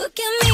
Look at me.